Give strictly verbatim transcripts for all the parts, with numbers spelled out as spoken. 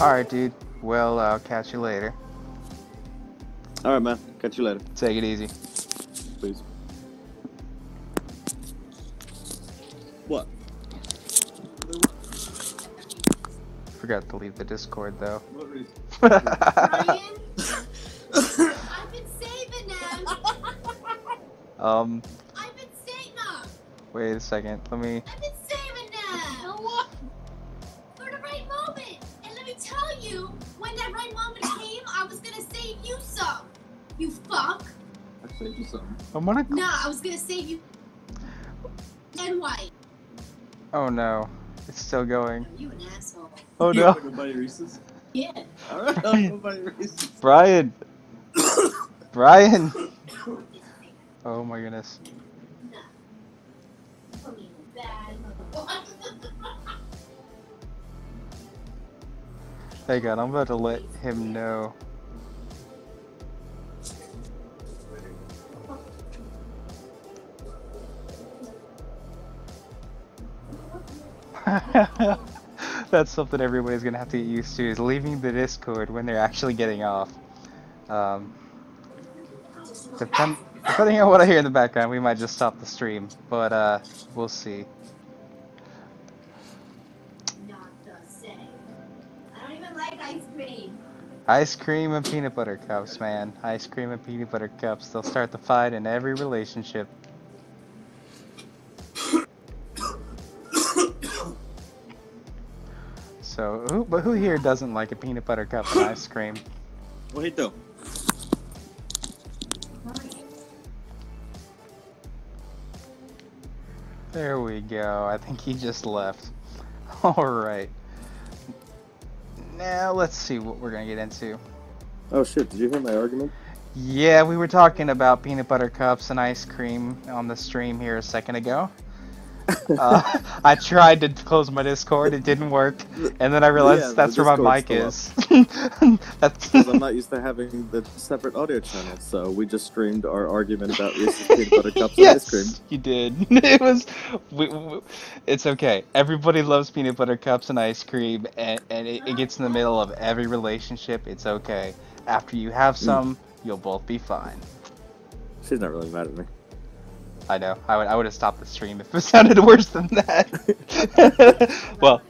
Alright, dude. Well, I'll uh, catch you later. Alright, man. Catch you later. Take it easy. Please. What? Forgot to leave the Discord, though. What reason? Brian? I've been saving them! Um... I've been saving them! Wait a second, let me... I've been saving them! What? For the right moment! And let me tell you, when that right moment came, I was gonna save you some! You fuck! I saved you some. I'm gonna... Nah, I was gonna save you... And white. Oh no. It's still going. Oh, you an asshole. Oh no. You want to Reese's? Yeah. Alright, I'll go buy Reese's. Brian! Brian! Oh my goodness. Hey God, I'm about to let him know. That's something everybody's gonna have to get used to, is leaving the Discord when they're actually getting off. Um, depend depending on what I hear in the background, we might just stop the stream, but uh, we'll see. Not the same. I don't even like ice cream. Ice cream and peanut butter cups, man. Ice cream and peanut butter cups. They'll start the fight in every relationship. So, who, but who here doesn't like a peanut butter cup and ice cream? Wait, though. There we go. I think he just left. Alright. Now, let's see what we're going to get into. Oh, shit. Did you hear my argument? Yeah, we were talking about peanut butter cups and ice cream on the stream here a second ago. uh, I tried to close my Discord, it didn't work, and then I realized yeah, that's where my mic is. That's because I'm not used to having the separate audio channel, so we just streamed our argument about Reese's peanut butter cups yes, and ice cream. You did. It was. We, we, it's okay. Everybody loves peanut butter cups and ice cream, and, and it, it gets in the middle of every relationship. It's okay. After you have some, mm. you'll both be fine. She's not really mad at me. I know. I would. I would have stopped the stream if it sounded worse than that. Well.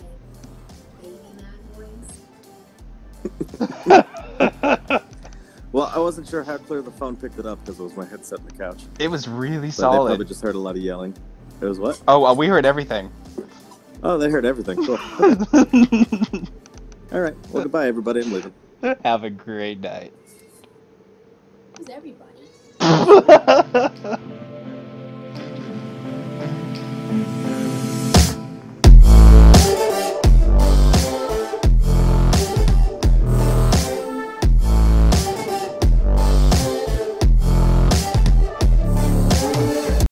Well, I wasn't sure how clear the phone picked it up because it was my headset on the couch. It was really but solid. They probably just heard a lot of yelling. It was what? Oh, uh, we heard everything. Oh, they heard everything. Cool. All right. Well, goodbye, everybody. I'm leaving. Have a great night. Who's everybody? Thank you.